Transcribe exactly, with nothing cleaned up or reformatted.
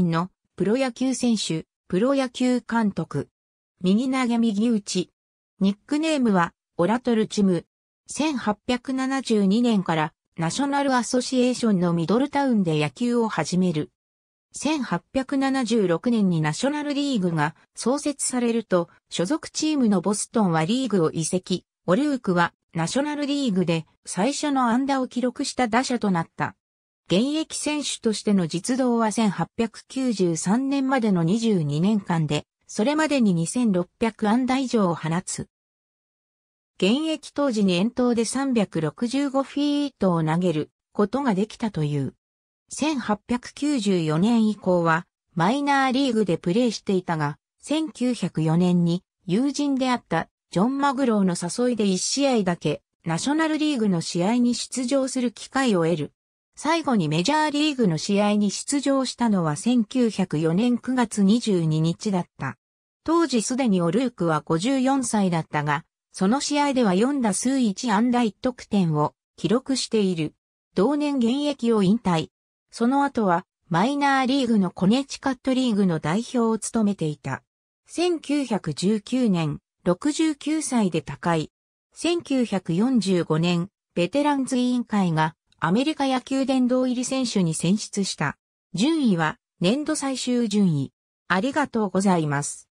身のプロ野球選手、プロ野球監督。右投げ右打ち。ニックネームはOrator Jim。せんはっぴゃくななじゅうにねんからナショナルアソシエーションのミドルタウンで野球を始める。せんはっぴゃくななじゅうろくねんにナショナルリーグが創設されると、所属チームのボストンはリーグを移籍、オルークはナショナルリーグで最初の安打を記録した打者となった。現役選手としての実動はせんはっぴゃくきゅうじゅうさんねんまでのにじゅうにねんかんで、それまでににせんろっぴゃくあんだ以上を放つ。現役当時に遠投でさんびゃくろくじゅうごフィートを投げることができたという。せんはっぴゃくきゅうじゅうよねん以降はマイナーリーグでプレーしていたが、せんきゅうひゃくよねんに友人であったジョン・マグローの誘いでいちしあいだけナショナルリーグの試合に出場する機会を得る。最後にメジャーリーグの試合に出場したのはせんきゅうひゃくよねんくがつにじゅうににちだった。当時すでにオルークはごじゅうよんさいだったが、その試合ではよんだすういちあんだいっとくてんを記録している。同年現役を引退。その後はマイナーリーグのコネチカットリーグの代表を務めていた。せんきゅうひゃくじゅうきゅうねん、ろくじゅうきゅうさいで他界。せんきゅうひゃくよんじゅうごねん、ベテランズ委員会がアメリカ野球殿堂入り選手に選出した。順位は年度最終順位。ありがとうございます。